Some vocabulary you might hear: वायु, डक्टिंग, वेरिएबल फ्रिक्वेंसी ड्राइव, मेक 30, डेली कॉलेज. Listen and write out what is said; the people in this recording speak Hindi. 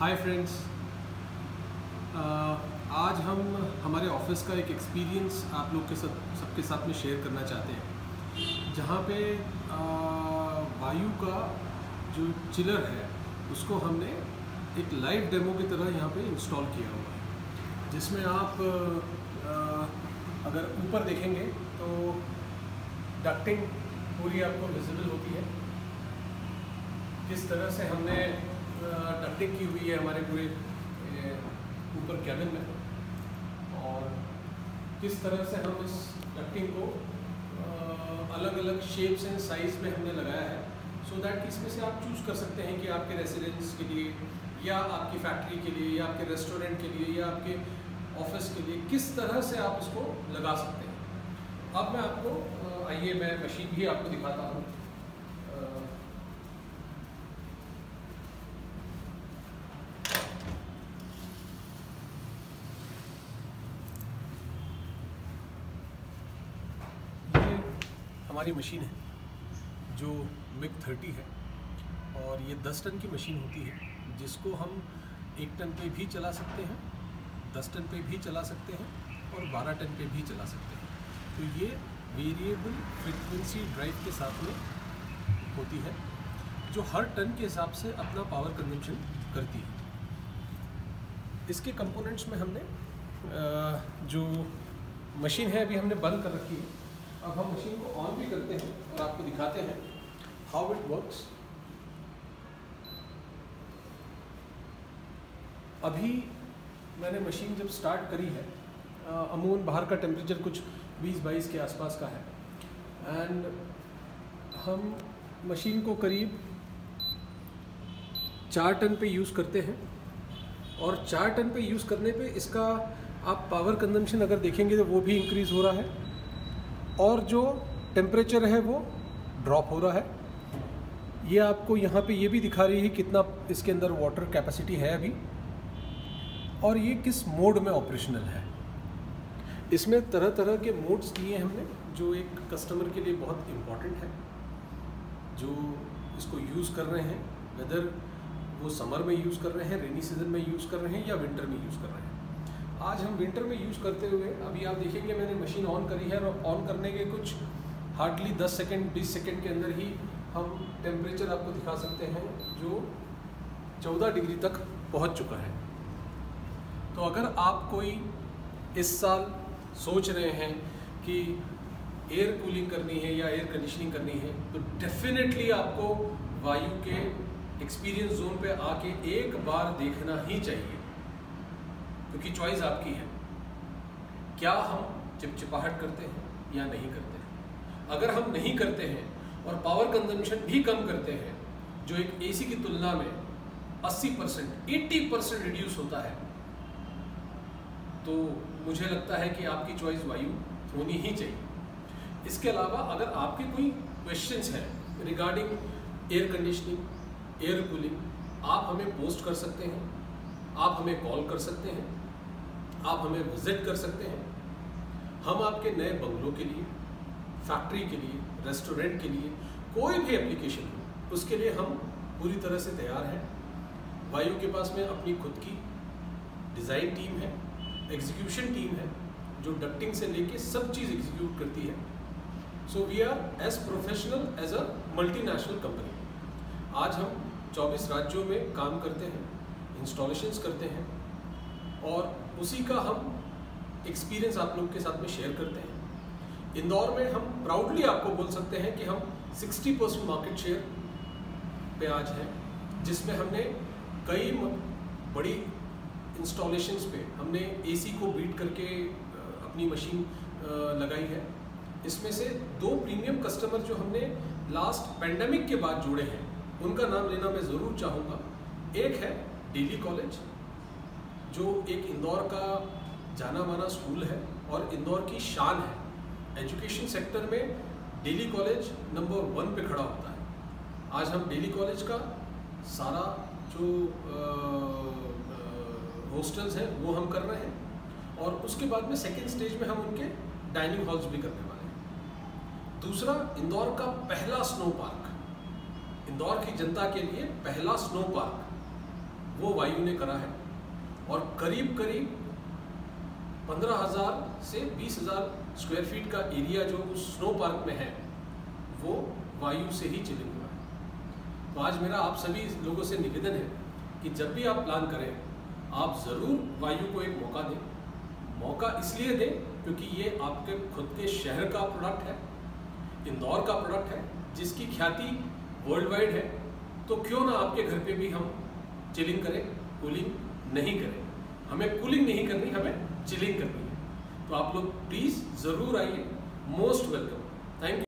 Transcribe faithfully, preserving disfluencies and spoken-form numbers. हाय फ्रेंड्स, आज हम हमारे ऑफिस का एक एक्सपीरियंस आप लोग के साथ सबके साथ में शेयर करना चाहते हैं, जहाँ पे आ, वायु का जो चिलर है उसको हमने एक लाइव डेमो की तरह यहाँ पे इंस्टॉल किया हुआ है, जिसमें आप आ, अगर ऊपर देखेंगे तो डक्टिंग पूरी आपको विजिबल होती है। किस तरह से हमने डक्टिंग की हुई है हमारे पूरे ऊपर कैबिन में, और किस तरह से हम इस डक्टिंग को अलग अलग शेप्स एंड साइज में हमने लगाया है, सो दैट इसमें से आप चूज़ कर सकते हैं कि आपके रेसिडेंस के लिए या आपकी फैक्ट्री के लिए या आपके रेस्टोरेंट के लिए या आपके ऑफिस के लिए किस तरह से आप इसको लगा सकते हैं। अब मैं आपको आइए मैं मशीन भी आपको दिखाता हूँ। हमारी मशीन है जो मेक तीस है और ये दस टन की मशीन होती है, जिसको हम एक टन पे भी चला सकते हैं, दस टन पे भी चला सकते हैं और बारह टन पे भी चला सकते हैं। तो ये वेरिएबल फ्रिक्वेंसी ड्राइव के साथ में होती है, जो हर टन के हिसाब से अपना पावर कंजम्पशन करती है। इसके कंपोनेंट्स में हमने जो मशीन है अभी हमने बंद कर रखी है, अब हम मशीन को ऑन भी करते हैं और आपको दिखाते हैं हाउ इट वर्क्स। अभी मैंने मशीन जब स्टार्ट करी है, अमूमन बाहर का टेम्परेचर कुछ बीस बाईस के आसपास का है, एंड हम मशीन को करीब चार टन पे यूज़ करते हैं, और चार टन पे यूज़ करने पे इसका आप पावर कंजम्पशन अगर देखेंगे तो वो भी इंक्रीज़ हो रहा है और जो टेम्परेचर है वो ड्रॉप हो रहा है। ये आपको यहाँ पे ये भी दिखा रही है कितना इसके अंदर वाटर कैपेसिटी है अभी, और ये किस मोड में ऑपरेशनल है। इसमें तरह तरह के मोड्स दिए हमने, जो एक कस्टमर के लिए बहुत इम्पॉर्टेंट है, जो इसको यूज़ कर रहे हैं, वेदर वो समर में यूज़ कर रहे हैं, रेनी सीजन में यूज़ कर रहे हैं या विंटर में यूज़ कर रहे हैं। आज हम विंटर में यूज़ करते हुए अभी आप देखेंगे मैंने मशीन ऑन करी है और ऑन करने के कुछ हार्डली दस सेकंड बीस सेकंड के अंदर ही हम टेम्परेचर आपको दिखा सकते हैं जो चौदह डिग्री तक पहुंच चुका है। तो अगर आप कोई इस साल सोच रहे हैं कि एयर कूलिंग करनी है या एयर कंडीशनिंग करनी है, तो डेफिनेटली आपको वायु के एक्सपीरियंस जोन पे आके एक बार देखना ही चाहिए, क्योंकि चॉइस आपकी है क्या हम चिपचिपाहट करते हैं या नहीं करते हैं। अगर हम नहीं करते हैं और पावर कंजम्पशन भी कम करते हैं, जो एक एसी की तुलना में अस्सी परसेंट अस्सी परसेंट रिड्यूस होता है, तो मुझे लगता है कि आपकी चॉइस वायु होनी ही चाहिए। इसके अलावा अगर आपके कोई क्वेश्चंस हैं regarding air conditioning, air cooling, आप हमें पोस्ट कर सकते हैं, आप हमें कॉल कर सकते हैं, आप हमें विजिट कर सकते हैं। हम आपके नए बंगलों के लिए, फैक्ट्री के लिए, रेस्टोरेंट के लिए, कोई भी एप्लीकेशन हो उसके लिए हम पूरी तरह से तैयार हैं। वायु के पास में अपनी खुद की डिज़ाइन टीम है, एग्जीक्यूशन टीम है, जो डक्टिंग से लेके सब चीज़ एग्जीक्यूट करती है। So we are as professional as a multinational company. आज हम चौबीस राज्यों में काम करते हैं, इंस्टॉलेशंस करते हैं, और उसी का हम एक्सपीरियंस आप लोग के साथ में शेयर करते हैं। इंदौर में हम प्राउडली आपको बोल सकते हैं कि हम साठ परसेंट मार्केट शेयर पे आज हैं, जिसमें हमने कई बड़ी इंस्टॉलेशंस पे हमने एसी को बीट करके अपनी मशीन लगाई है। इसमें से दो प्रीमियम कस्टमर जो हमने लास्ट पैंडेमिक के बाद जोड़े हैं, उनका नाम लेना मैं ज़रूर चाहूँगा। एक है डेली कॉलेज, जो एक इंदौर का जाना माना स्कूल है और इंदौर की शान है। एजुकेशन सेक्टर में डेली कॉलेज नंबर वन पे खड़ा होता है। आज हम डेली कॉलेज का सारा जो हॉस्टल्स हैं वो हम कर रहे हैं, और उसके बाद में सेकेंड स्टेज में हम उनके डाइनिंग हॉल्स भी करने वाले हैं। दूसरा, इंदौर का पहला स्नो पार्क, इंदौर की जनता के लिए पहला स्नो पार्क वो वायु वायु ने करा है और करीब करीब पंद्रह हज़ार से बीस हज़ार स्क्वायर फीट का एरिया जो उस स्नो पार्क में है वो वायु से ही चिलिंग हुआ है। तो आज मेरा आप सभी लोगों से निवेदन है कि जब भी आप प्लान करें आप ज़रूर वायु को एक मौका दें। मौका इसलिए दें क्योंकि ये आपके खुद के शहर का प्रोडक्ट है, इंदौर का प्रोडक्ट है, जिसकी ख्याति वर्ल्ड वाइड है। तो क्यों ना आपके घर पे भी हम चिलिंग करें, कूलिंग नहीं करें। हमें कूलिंग नहीं करनी, हमें चिलिंग करनी है। तो आप लोग प्लीज़ ज़रूर आइए, मोस्ट वेलकम, थैंक यू।